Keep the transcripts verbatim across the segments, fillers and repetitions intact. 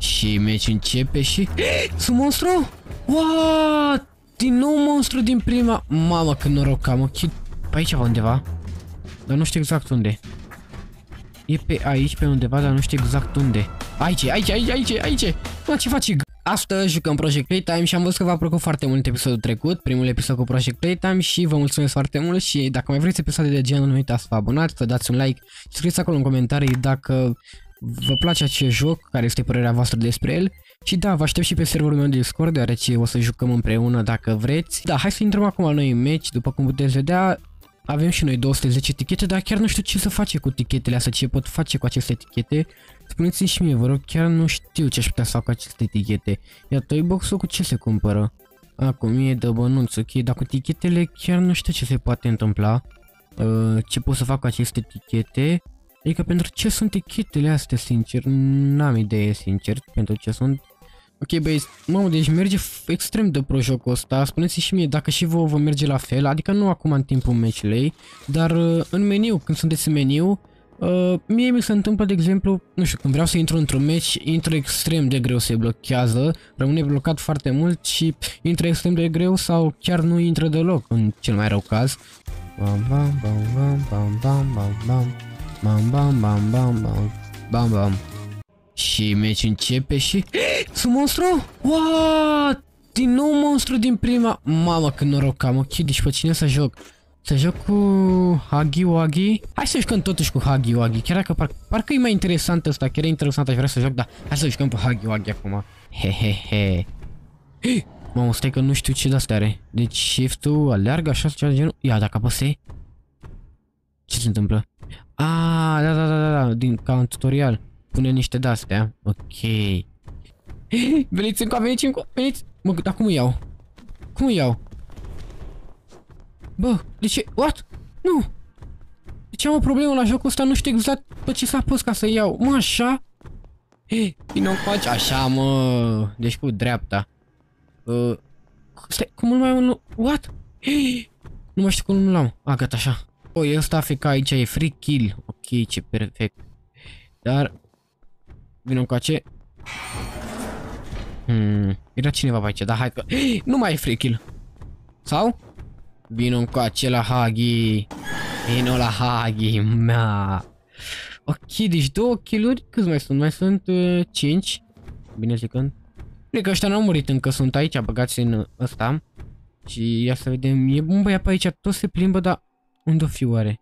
Și meci începe și... Sunt monstru? What? Din nou monstru din prima... Mamă, că noroc am ochit. Pe aici undeva. Dar nu știu exact unde. E pe aici, pe undeva, dar nu știu exact unde. Aici, aici, aici, aici, aici. Mă, ce faci? Astăzi jucăm Project Playtime și am văzut că v-a plăcut foarte mult episodul trecut, primul episod cu Project Playtime și vă mulțumesc foarte mult și dacă mai vreți episoade de genul, nu uitați să vă abonați, să dați un like și scrieți acolo în comentarii dacă vă place acest joc, care este părerea voastră despre el. Și da, vă aștept și pe serverul meu de Discord, deoarece o să jucăm împreună dacă vreți. Da, hai să intrăm acum noi în meci, după cum puteți vedea. Avem și noi două sute zece etichete, dar chiar nu știu ce să face cu etichetele astea, ce pot face cu aceste etichete. Spuneți-mi și mie, vă rog, chiar nu știu ce aș putea să fac cu aceste etichete. Iar toybox-ul cu ce se cumpără? Acum e de bănuț, ok, dar cu etichetele chiar nu știu ce se poate întâmpla. Uh, ce pot să fac cu aceste etichete? Adică pentru ce sunt etichetele astea, sincer, n-am idee, sincer, pentru ce sunt. Ok, băieți, mamă, deci merge extrem de pro jocul ăsta, spuneți-mi și mie dacă și vouă vă merge la fel, adică nu acum în timpul meciului, dar uh, în meniu, când sunteți în meniu, uh, mie mi se întâmplă, de exemplu, nu știu, când vreau să intru într-un meci, intru extrem de greu, se blochează, rămâne blocat foarte mult și intră extrem de greu sau chiar nu intră deloc, în cel mai rău caz. Bam, bam, bam, bam, bam, bam, bam, bam, bam, bam, bam, bam, bam, bam. Și meci începe și... Sunt monstru? What? Din nou monstru din prima... Mamă, că noroc am, ok, deci pe cine să joc? Să joc cu... Huggy Wuggy? Hai să jucăm totuși cu Huggy Wuggy, chiar dacă par... parcă e mai interesant ăsta, chiar e interesant, aș vrea să joc, dar hai să jucăm pe Huggy Wuggy acum. Hehehe. Mamă, stai că nu știu ce de-astea are. Deci shift-ul aleargă așa, ceva de genul... Ia, dacă apăse... Ce se întâmplă? Aaa, da, da, da, da, da, din... ca un tutorial. Pune niște de-astea, ok. Veniți încă, veniți încă, veniți. Mă, dar cum îi iau? Cum îi iau? Bă, de ce? What? Nu! Deci am o problemă la jocul ăsta, nu știu exact pe ce s-a pus ca să iau. Mă, așa? Vino încoace, așa, mă. Deci cu dreapta. Uh, stai, cum îl mai unul? What? Nu mai știu cum nu l-am. A, gata, așa. O, e ăsta A F K, aici e free kill. Ok, ce perfect. Dar... Vino încoace. Hmm, era cineva pe aici, dar hai că... Nu mai e free kill. Sau? Vino încoace la Huggy. Vino la Huggy, mea. Ok, deci două kill-uri. Câți mai sunt? Mai sunt uh, cinci. Bine zicând. Cred că ăștia n-au murit încă, sunt aici, băgați în ăsta. Și ia să vedem, e un băiat pe aici, tot se plimbă, dar... Unde o fi oare?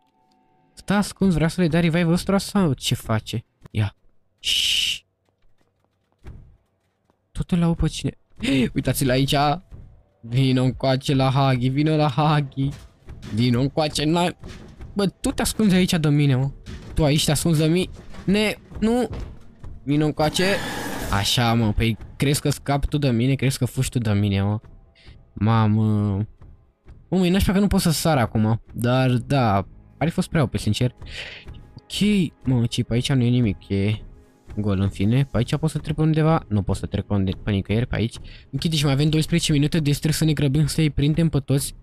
Stă ascuns, vrea să le dea revive ăsta sau ce face? Ia. Shhh. Tot îl au pe cine? Uitați-l aici. Vino încoace la Huggy, vino la Huggy. Vino încoace, n-ai... Bă, tu te ascunzi aici de mine, mă. Tu aici te ascunzi de mine. Ne, nu. Vino încoace. Așa, mă, păi crezi că scapi tu de mine, crezi că fugi tu de mine, mă. Mamă. Mă, măi, nașpa că nu pot să sar acum. Dar, da... Ar fi fost prea ope, sincer. Ok, mă, ce pe aici nu e nimic, e gol în fine. Pe aici pot să trec undeva, nu pot să trec pe nicăieri, pe aici. Ok, deci mai avem doisprezece minute, deci trebuie să ne grăbim să-i prindem pe toți.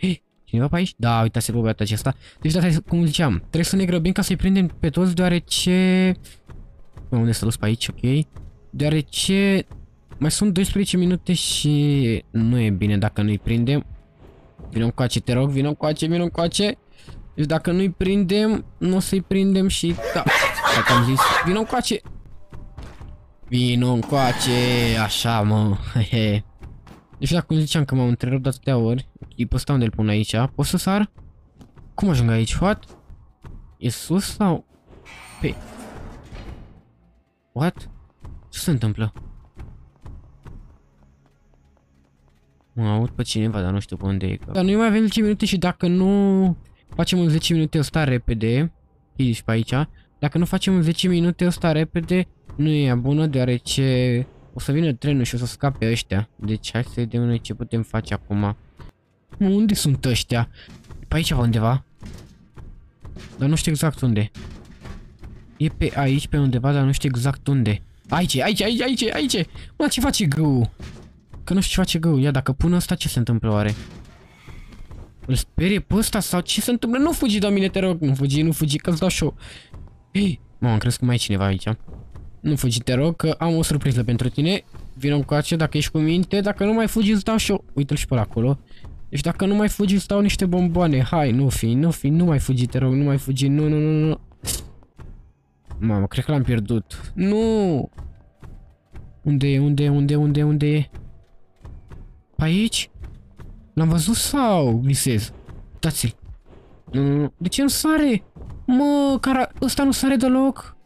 Hei, cineva pe aici? Da, uitați-l pe băiatul acesta. Deci, da, cum ziceam, trebuie să ne grăbim ca să-i prindem pe toți, deoarece... Mă, unde s-a dus pe aici, ok. Deoarece mai sunt doisprezece minute și nu e bine dacă nu-i prindem. Vino încoace, te rog, vino încoace, vino încoace. Deci dacă nu-i prindem, nu o să-i prindem și... Da, dacă am zis, vino încoace! Vino încoace, așa, mă, hehe. Deci dacă cum ziceam că m-am întrerupt de atâtea ori, îi posta unde îl pun aici, pot să sar? Cum ajung aici, what? E sus sau? Pe... What? Ce se întâmplă? Mă aud pe cineva, dar nu știu pe unde e. Dar noi mai avem zece minute și dacă nu... Facem în zece minute ăsta repede. Ești pe aici. Dacă nu facem în zece minute ăsta repede, nu e bună, deoarece o să vină trenul și o să scape ăștia. Deci hai să vedem noi ce putem face acum. Mă, unde sunt ăștia? Pe aici undeva. Dar nu știu exact unde. E pe aici, pe undeva, dar nu știu exact unde. Aici, aici, aici, aici, aici. Mă, ce face gău? Că nu știu ce face gău. Ia, dacă pun ăsta, ce se întâmplă oare? Îl sperie pe ăsta sau ce se întâmplă? Nu fugi de mine, te rog! Nu fugi, nu fugi, că-ți dau show! Hei! Mă, am crezut că mai e cineva aici. Nu fugi, te rog, că am o surpriză pentru tine. Vină cu acea, dacă ești cu minte. Dacă nu mai fugi, îți dau și eu. Uite-l și pe acolo. Deci dacă nu mai fugi, îți dau niște bomboane. Hai, nu fi, nu fi, nu mai fugi, te rog, nu mai fugi. Nu, nu, nu, nu. Mamă, cred că l-am pierdut. Nu! Unde e, unde e, unde e, unde e, unde e? Pe aici? L-am văzut sau visez? Dați-l. Nu, nu, nu. De ce nu sare? Mă, cara, ăsta nu sare deloc.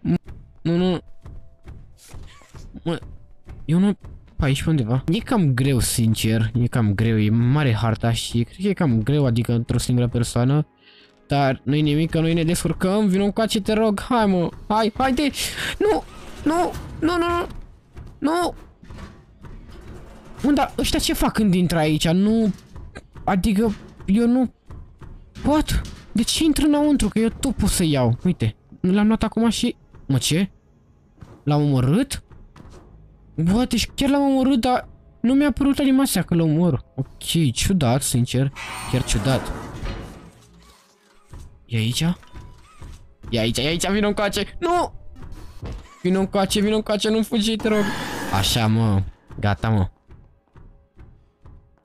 M nu, nu. Mă, eu nu... Pe aici, pe undeva. E cam greu, sincer. E cam greu. E mare harta și cred că e cam greu, adică într-o singură persoană. Dar nu-i nimic, că noi ne descurcăm. Vino cu ace, te rog. Hai, mă. Hai, haide. Nu, nu, nu, nu, nu. Bun, dar ăștia ce fac când intră aici? Nu... Adică... Eu nu... Pot? De ce intră înăuntru? Că eu tot pot să iau. Uite. L-am luat acum și... Mă, ce? L-am omorât? Bă, deci chiar l-am omorât, dar... Nu mi-a apărut animația că l-omor. Ok, ciudat, sincer. Chiar ciudat. E aici? E aici, e aici, vino încoace! Nu! Vino încoace, vino încoace, nu fugi, te rog! Așa, mă. Gata, mă.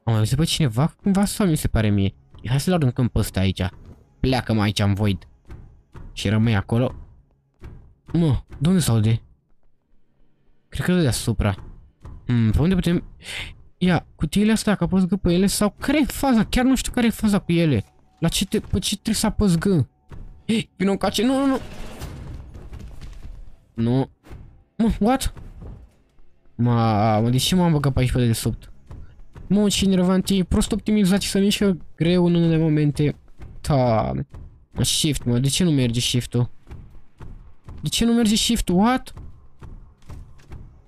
Am mai văzut pe cineva cumva sau mi se pare mie? Hai să-l aruncăm pe ăsta aici. Pleacă-mă aici în void. Și rămâi acolo. Mă, de unde s-au de? Cred că deasupra. Hmm, pe unde putem... Ia, cutiile astea, că apăs G pe ele sau... Care e faza? Chiar nu știu care e faza cu ele. La ce te... Pe ce trebuie să apăs G? Hei, vină încoace, nu, nu, nu! Nu... Mă, what? Mă, de ce m-am băgat pe aici pe dedesubt? Mă, ce nervant e, prost optimizat și se mișcă greu în unele momente. Ta. Shift, mă, de ce nu merge shift-ul? De ce nu merge shift-ul, what?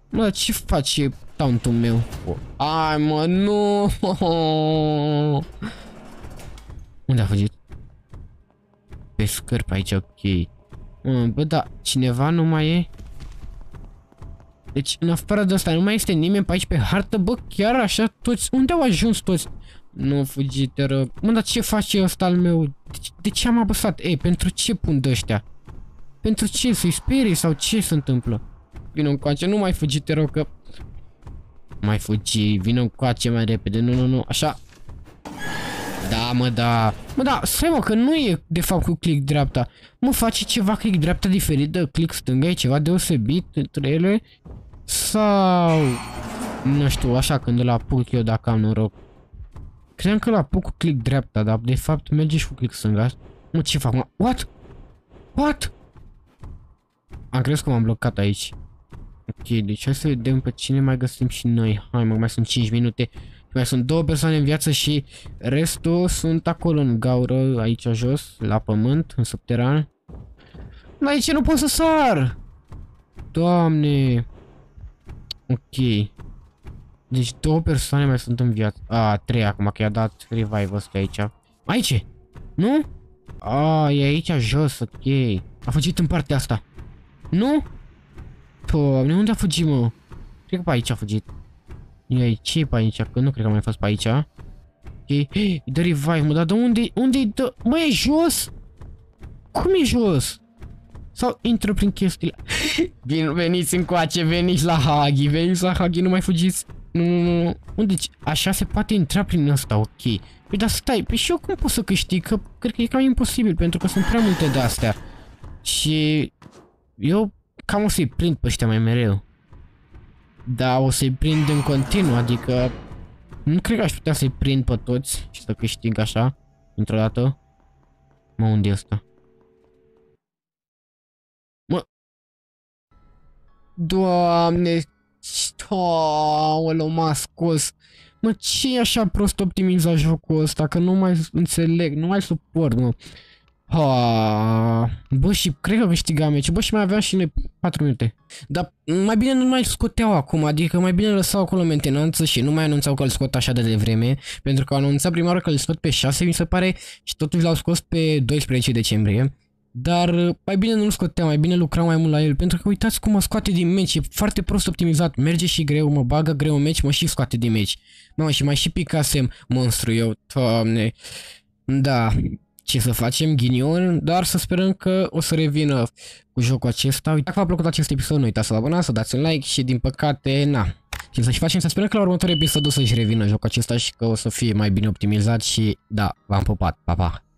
Mă, ce face taunt-ul meu? Ai, mă, nu! Unde a fugit? Pe scări pe aici, ok. Mă, bă, da, cineva nu mai e? Deci, în afară de asta, nu mai este nimeni pe aici pe hartă, bă, chiar așa toți, unde au ajuns toți? Nu fugi, te rog. Mă, dar ce face ăsta al meu? De, de ce am apăsat? Ei, pentru ce pun de ăștia? Pentru ce? Să-i sperie sau ce se întâmplă? Vino încoace, nu mai fugi, te rog, că... Mai fugi, vino încoace mai repede, nu, nu, nu, așa. Da, mă, da. Mă, da, stai, mă, că nu e, de fapt, cu click dreapta. Mă, face ceva click dreapta diferit de click stânga, e ceva deosebit între ele. Sau... Nu știu, așa când îl apuc eu dacă am noroc. Credeam că îl apuc cu click dreapta, dar de fapt merge și cu click stânga. Mă, ce fac, mă? What? What? Am crezut că m-am blocat aici. Ok, deci hai să vedem pe cine mai găsim și noi. Hai, mă, mai sunt cinci minute. Mai sunt două persoane în viață și restul sunt acolo în gaură, aici jos, la pământ, în subteran. Dar aici nu pot să sar! Doamne! Ok. Deci două persoane mai sunt în viață. A, trei acum, că i-a dat revive ăsta aici. Aici e? Nu? A, e aici jos, ok. A fugit în partea asta. Nu? Doamne, unde a fugit, mă? Cred că pe aici a fugit. Ei, ce e pe aici? Că nu cred că mai fost pe aici. Ok, îi dă revive, mă, dar de unde-i, unde-i dă? Mă, e jos? Cum e jos? Sau intră prin chestiile? Bine, veniți încoace, veniți la Huggy, veniți la Huggy, nu mai fugiți. Nu, nu, nu, unde? Așa se poate intra prin ăsta, ok. Păi, dar stai, păi și eu cum pot să câștig? Că cred că e cam imposibil, pentru că sunt prea multe de-astea. Și... Eu cam o să-i prind pe ăștia mai mereu. Da, o să-i prind în continuu, adică... Nu cred că aș putea să-i prind pe toți și să câștig așa, într-o dată. Mă, unde e ăsta? Mă... Doamne... Aoleu, m-a scos. Mă, ce e așa prost optimizat jocul ăsta? Că nu mai înțeleg, nu mai suport, mă. Ha, bă, și cred că câștigam meci, bă, și mai aveam și noi patru minute. Dar mai bine nu mai scoteau acum, adică mai bine lăsau acolo mentenanță și nu mai anunțau că îl scot așa de devreme. Pentru că anunța prima oară că îl scot pe șase, mi se pare, și totuși l-au scos pe doisprezece decembrie. Dar mai bine nu-l scoteam, mai bine lucram mai mult la el, pentru că uitați cum mă scoate din meci, e foarte prost optimizat, merge și greu, mă bagă greu în meci, mă și scoate din meci. Mamă, și mai și picasem monstru eu, Doamne. Da... ce să facem, ghinion, dar să sperăm că o să revină cu jocul acesta. Dacă v-a plăcut acest episod, nu uitați să vă abonați, să dați un like și din păcate, na. Ce să-și facem, să sperăm că la următorul episod o să-și revină jocul acesta și că o să fie mai bine optimizat și da, v-am pupat, pa, pa!